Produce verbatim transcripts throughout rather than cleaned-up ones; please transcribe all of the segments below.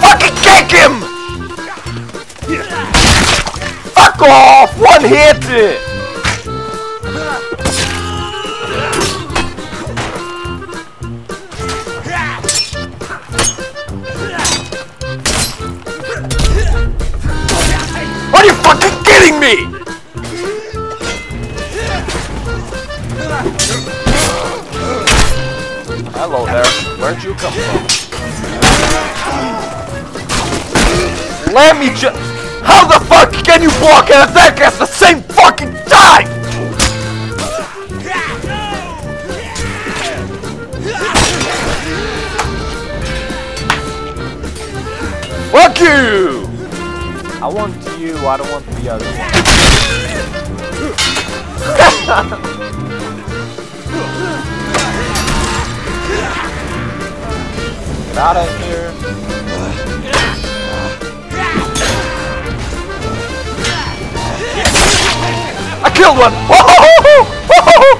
Fucking take him! Fuck off! One hit! Are you fucking kidding me? Hello there. Where'd you come from? Let me ju- How the fuck can you block and attack at the same fucking time? Fuck you! I want you, I don't want the other one. Get out of here. I killed one! Whoa-ho-ho-ho! Whoa-ho-ho!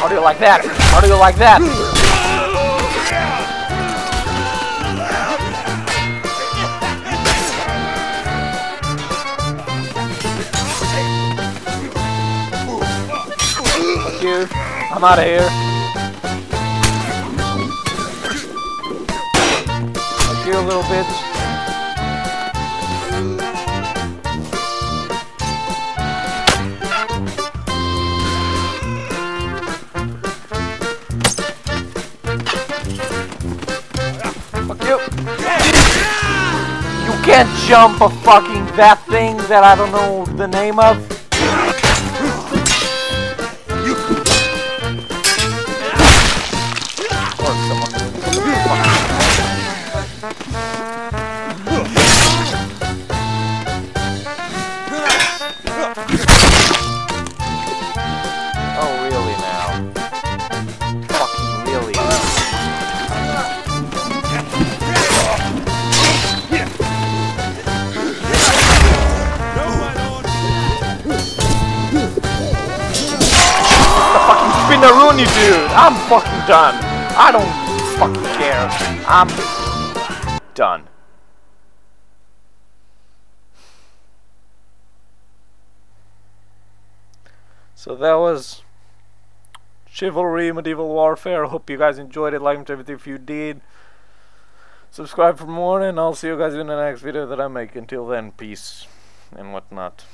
How do you like that? How do you like that? Thank you. I'm out of here. Like you, little bitch. Fuck you. You can't jump a fucking that thing that I don't know the name of. Naruni, dude, I'm fucking done. I don't fucking care. I'm done. So that was Chivalry Medieval Warfare. I hope you guys enjoyed it. Like and subscribe if you did. Subscribe for more, and I'll see you guys in the next video that I make. Until then, peace and whatnot.